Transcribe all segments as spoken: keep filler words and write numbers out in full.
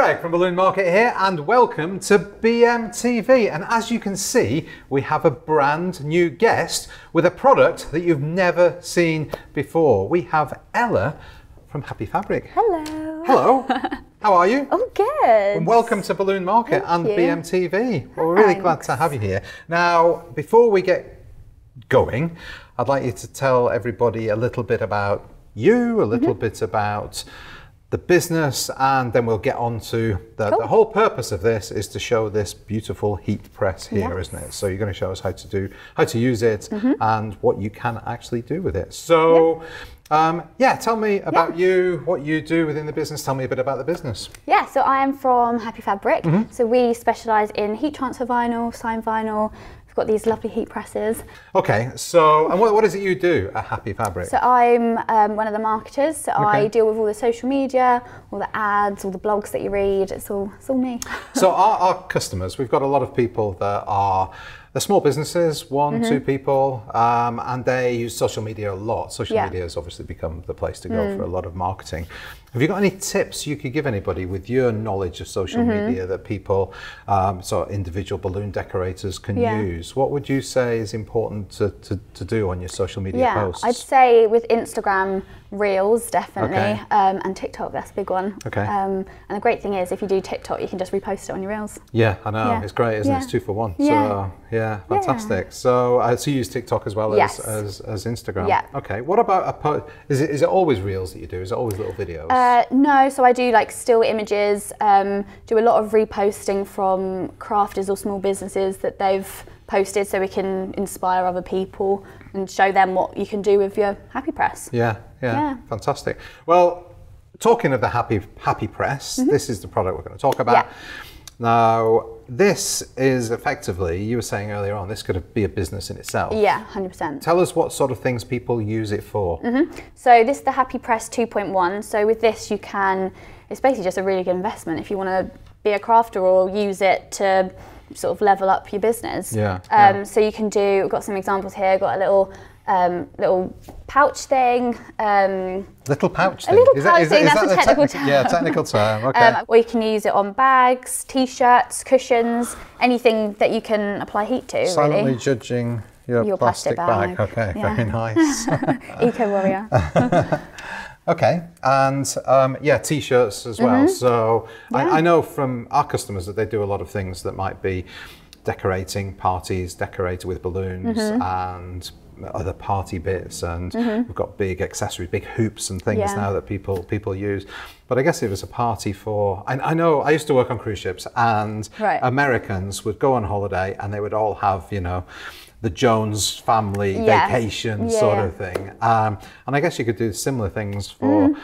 Greg from Balloon Market here, and welcome to B M T V. And as you can see, we have a brand new guest with a product that you've never seen before. We have Ella from Happy Fabric. Hello. Hello. How are you? I'm good. And welcome to Balloon Market Thank and you. B M T V. Well, we're really Thanks. glad to have you here. Now, before we get going, I'd like you to tell everybody a little bit about you, a little mm-hmm. bit about the business, and then we'll get on to the, cool. the whole purpose of this is to show this beautiful heat press here, yes. isn't it? So you're going to show us how to do, how to use it mm-hmm. and what you can actually do with it. So yeah, um, yeah tell me about yeah. you, what you do within the business. Tell me a bit about the business. Yeah, so I am from Happy Fabric. Mm-hmm. So we specialise in heat transfer vinyl, sign vinyl. We've got these lovely heat presses. Okay, so and what, what is it you do at Happy Fabric? So I'm um, one of the marketers, so okay. I deal with all the social media, all the ads, all the blogs that you read. It's all, it's all me. So our, our customers, we've got a lot of people that are the small businesses, one, mm-hmm. two people, um, and they use social media a lot. Social yeah. media has obviously become the place to go mm. for a lot of marketing. Have you got any tips you could give anybody with your knowledge of social mm-hmm. media that people, um, so individual balloon decorators can yeah. use? What would you say is important to, to, to do on your social media yeah, posts? I'd say with Instagram Reels, definitely, okay. um, and TikTok, that's a big one. Okay. Um, and the great thing is, if you do TikTok, you can just repost it on your Reels. Yeah, I know, yeah. it's great, isn't yeah. it? It's two for one. Yeah. So, uh, yeah. Yeah, fantastic. Yeah. So, uh, so you use TikTok as well yes. as, as as Instagram. Yeah. Okay. What about a post? Is it is it always reels that you do? Is it always little videos? Uh, no. So I do like still images. Um, do a lot of reposting from crafters or small businesses that they've posted, so we can inspire other people and show them what you can do with your Happy Press. Yeah. Yeah. yeah. Fantastic. Well, talking of the Happy Happy Press, mm-hmm. this is the product we're going to talk about. Yeah. Now, this is effectively, you were saying earlier on, this could be a business in itself. Yeah, one hundred percent. Tell us what sort of things people use it for. Mm-hmm. So this is the HappyPress two point one. So with this you can, it's basically just a really good investment if you want to be a crafter or use it to sort of level up your business. Yeah. Um, yeah. So you can do, we've got some examples here, got a little um, little pouch thing. Um, little pouch thing? A little pouch thing, that's a technical term. Yeah, technical term, okay. Um, or you can use it on bags, t-shirts, cushions, anything that you can apply heat to, really. Silently judging your, your plastic, plastic bag. bag. Okay, yeah. very nice. Eco-warrior. Okay, and um, yeah, t-shirts as well. Mm-hmm. So yeah. I, I know from our customers that they do a lot of things that might be decorating parties, decorated with balloons mm-hmm. and other party bits, and mm-hmm. we've got big accessories, big hoops and things yeah. now that people people use. But I guess it was a party for, and I know I used to work on cruise ships, and right. Americans would go on holiday and they would all have, you know, the Jones family yeah. vacation yeah, sort yeah. of thing. Um, and I guess you could do similar things for mm.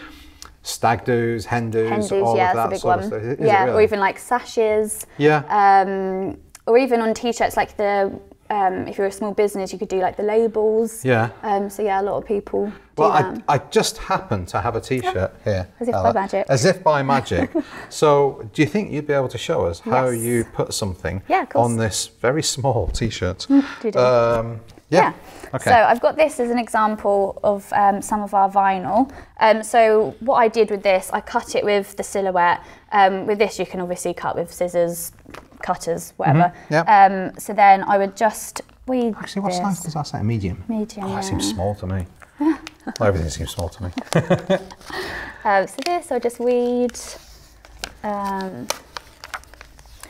stag do's, hen do's, hen do's all yeah, of that sort one. of stuff. Is yeah, it really? Or even like sashes. Yeah. Um, or even on t-shirts, like the, Um, if you're a small business, you could do like the labels. Yeah. Um, so yeah, a lot of people. Well, do I, I just happen to have a T-shirt yeah. here. As if Ella. by magic. As if by magic. So, do you think you'd be able to show us yes. how you put something yeah, on this very small T-shirt? do you do? Um, yeah. yeah. Okay. So I've got this as an example of um, some of our vinyl. Um, so what I did with this, I cut it with the Silhouette. Um, with this, you can obviously cut with scissors, cutters, whatever. Mm-hmm. yep. um, so then I would just weed Actually, what this. size does that say? Medium? Medium. Oh, that seems small to me. well, everything seems small to me. um, so this, I'll just weed. Um,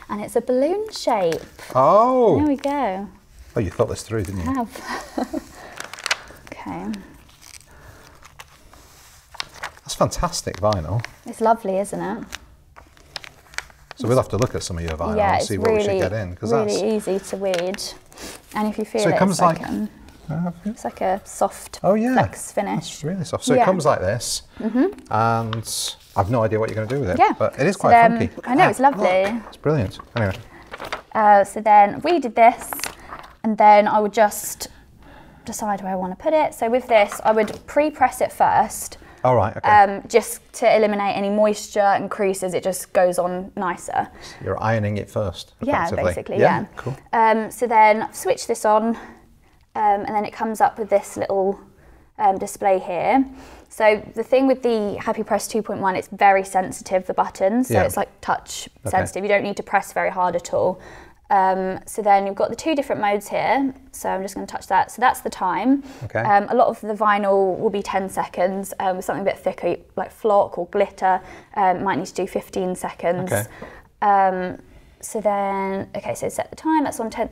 and it's a balloon shape. Oh! There we go. Oh, you thought this through, didn't you? I have. Okay. That's fantastic vinyl. It's lovely, isn't it? So we'll have to look at some of your vinyl yeah, and see what really, we should get in. Because really that's easy to weed, and if you feel so it, it comes it's like, like um, uh, it's like a soft oh yeah, flex finish. It's really soft. So yeah. it comes like this, mm-hmm. and I've no idea what you're going to do with it. Yeah. But it is quite so funky. Then, I know that. it's lovely. Look. It's brilliant. Anyway. Uh, so then we did this, and then I would just decide where I want to put it. So with this, I would pre-press it first. All right, okay. Um, just to eliminate any moisture and creases, it just goes on nicer. So you're ironing it first, effectively. Yeah, basically, yeah. yeah. Cool. Um, so then I've switched this on, um, and then it comes up with this little um, display here. So the thing with the HappyPress two point one, it's very sensitive, the buttons, so yeah. it's like touch sensitive. Okay. You don't need to press very hard at all. Um, so then you've got the two different modes here. So I'm just going to touch that. So that's the time. Okay. Um, a lot of the vinyl will be ten seconds. Um, with something a bit thicker, like flock or glitter, um, might need to do fifteen seconds. Okay. Um, so then, okay, so set the time. That's on ten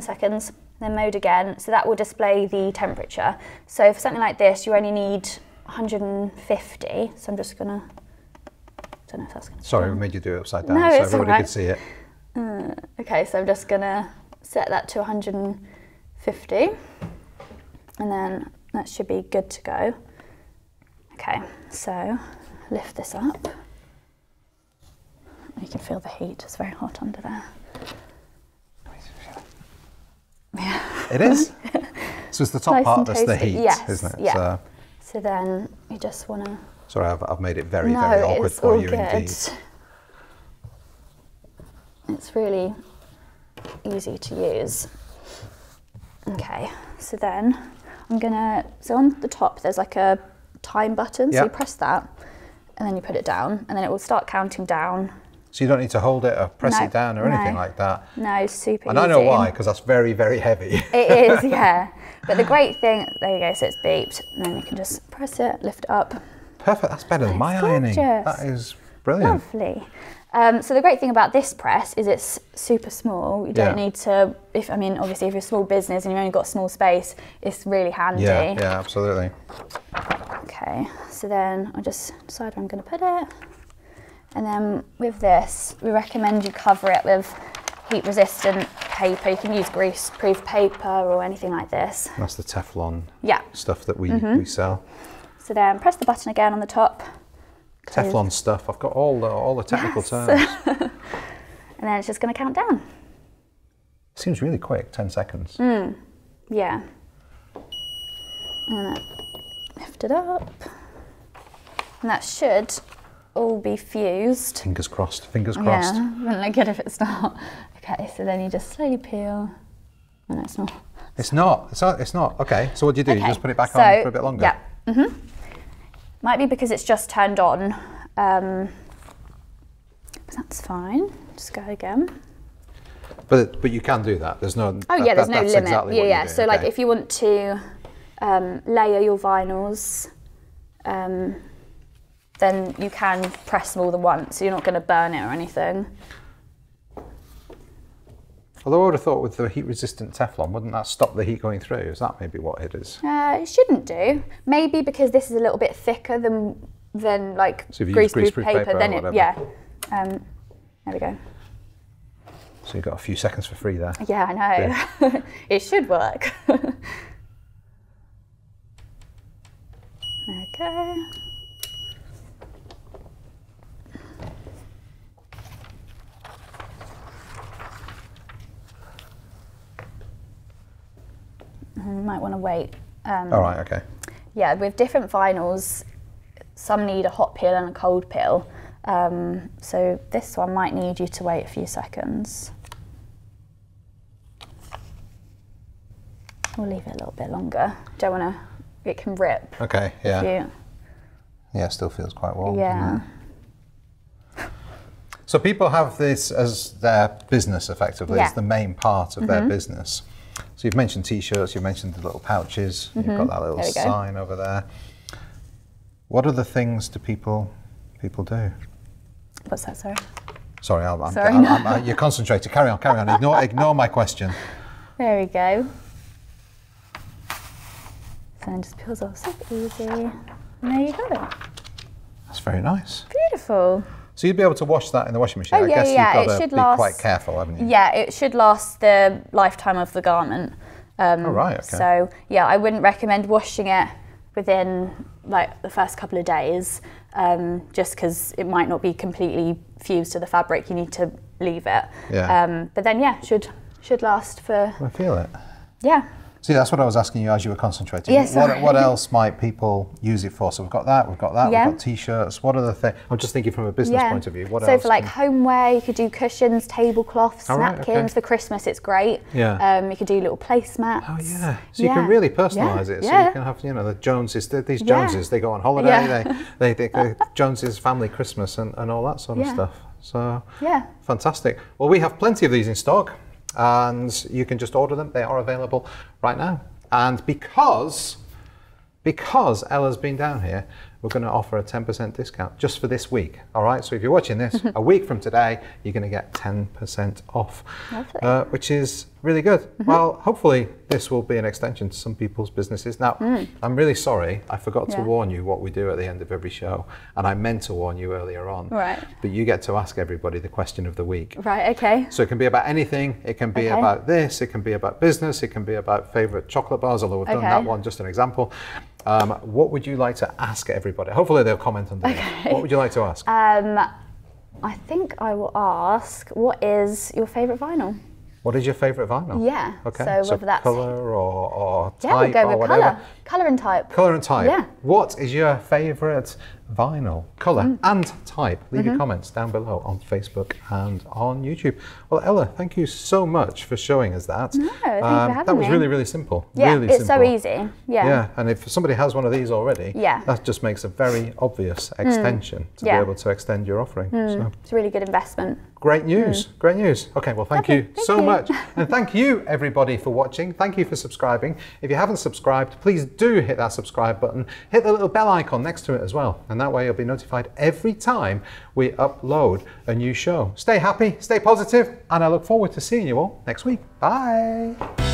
seconds. Then mode again. So that will display the temperature. So for something like this, you only need one hundred and fifty. So I'm just gonna. I don't know if that's gonna. Sorry, we made you do it upside down, no, so everybody right. could see it. Uh, okay, so I'm just gonna set that to one hundred and fifty, and then that should be good to go. Okay, so lift this up. You can feel the heat. It's very hot under there. Yeah. It is. So it's the top nice part that's the heat, yes, isn't it? Yeah. So, so then you just want to... Sorry, I've, I've made it very, no, very awkward for all you good. Indeed. It's really easy to use. Okay, so then I'm going to... So on the top, there's like a time button. So yep. you press that, and then you put it down, and then it will start counting down. So you don't need to hold it or press no, it down or anything no, like that. No, super and easy. And I know why, because that's very, very heavy. It is, yeah. But the great thing, there you go, so it's beeped. And then you can just press it, lift it up. Perfect, that's better than my gorgeous. Ironing. That is brilliant. Lovely. Um, so the great thing about this press is it's super small. You don't yeah. need to, if I mean, obviously if you're a small business and you've only got small space, it's really handy. Yeah, yeah, absolutely. Okay, so then I'll just decide where I'm going to put it. And then with this, we recommend you cover it with heat-resistant paper. You can use grease-proof paper or anything like this. That's the Teflon yeah. stuff that we, mm-hmm. we sell. So then press the button again on the top. Close. Teflon stuff. I've got all the, all the technical yes. terms. And then it's just going to count down. Seems really quick, ten seconds. Mm. Yeah. And lift it up. And that should... all be fused. Fingers crossed, fingers crossed. Yeah, wouldn't look good if it's not. Okay, so then you just slowly peel. No, it's not. It's not, it's not, it's not. Okay, so what do you do? Okay. You just put it back so, on for a bit longer? Yeah, mm-hmm. Might be because it's just turned on. Um, but that's fine, just go again. But but you can do that, there's no... Oh that, yeah, there's that, no that's limit. Exactly yeah, yeah, doing. So okay. like if you want to um, layer your vinyls, um, then you can press more than once, so you're not going to burn it or anything. Although I would have thought with the heat-resistant Teflon, wouldn't that stop the heat going through? Is that maybe what it is? Uh, it shouldn't do. Maybe because this is a little bit thicker than than like so grease-proof paper, paper then it, yeah. Um, there we go. So you've got a few seconds for free there. Yeah, I know. Yeah. It should work. Okay. You might want to wait. Um, All right, okay. Yeah, with different vinyls, some need a hot peel and a cold peel. Um, so this one might need you to wait a few seconds. We'll leave it a little bit longer. Don't want to, it can rip. Okay, yeah. You, yeah, it still feels quite warm. Yeah. So people have this as their business, effectively. Yeah. It's the main part of mm-hmm. their business. So you've mentioned T-shirts, you've mentioned the little pouches, mm-hmm. you've got that little sign go. Over there. What other things do people people do? What's that, sorry? Sorry, I'm, I'm, sorry, I'm, no. I'm, I'm, you're concentrated. Carry on, carry on. Ignore, ignore my question. There we go. So it just peels off so easy. And there you go. That's very nice. Beautiful. So you'd be able to wash that in the washing machine. Oh, yeah, I guess yeah. you've got to be last, quite careful, haven't you? Yeah, it should last the lifetime of the garment. Um, oh, right, okay. So, yeah, I wouldn't recommend washing it within like the first couple of days, um, just because it might not be completely fused to the fabric. You need to leave it. Yeah. Um, but then, yeah, should should last for... I feel it. Yeah. See, that's what I was asking you as you were concentrating. Yes, what, what else might people use it for? So we've got that, we've got that, yeah. we've got T-shirts. What are the things? I'm just thinking from a business yeah. point of view. What so else? So for like homeware, you could do cushions, tablecloths, oh, napkins. Right, okay. For Christmas, it's great. Yeah. Um, you could do little placemats. Oh, yeah. So yeah. you can really personalise yeah. it. So yeah. you can have, you know, the Joneses, these Joneses, yeah. they go on holiday, yeah. they, they, they Joneses family Christmas and, and all that sort of yeah. stuff. So yeah, fantastic. Well, we have plenty of these in stock, and you can just order them. They are available right now. And because, because Ella's been down here, we're going to offer a ten percent discount just for this week. All right. So if you're watching this a week from today, you're going to get ten percent off, uh, which is really good. Mm-hmm. Well, hopefully this will be an extension to some people's businesses. Now, mm. I'm really sorry. I forgot yeah. to warn you what we do at the end of every show. And I meant to warn you earlier on. Right. But you get to ask everybody the question of the week. Right. Okay. So it can be about anything. It can be okay. about this. It can be about business. It can be about favorite chocolate bars, although we've okay. done that one, just an example. Um, what would you like to ask everybody? Hopefully they'll comment on that. Okay. What would you like to ask? Um, I think I will ask, what is your favourite vinyl? What is your favourite vinyl? Yeah. Okay. So, so whether that's colour or, or type yeah, we'll go or with whatever. Colour. Colour and type. Colour and type. Yeah. What is your favourite vinyl? Colour mm. and type. Leave mm-hmm. your comments down below on Facebook and on YouTube. Well, Ella, thank you so much for showing us that. No, thank um, you for having That was me. really, really simple. Yeah, really it's simple. so easy. Yeah. Yeah, and if somebody has one of these already, yeah. that just makes a very obvious extension mm. to yeah. be able to extend your offering. Mm. So. It's a really good investment. Great news. Mm. Great news. Okay, well, thank okay, you thank so you. much. And thank you, everybody, for watching. Thank you for subscribing. If you haven't subscribed, please do hit that subscribe button. Hit the little bell icon next to it as well. And that way you'll be notified every time we upload a new show. Stay happy, stay positive, and I look forward to seeing you all next week. Bye.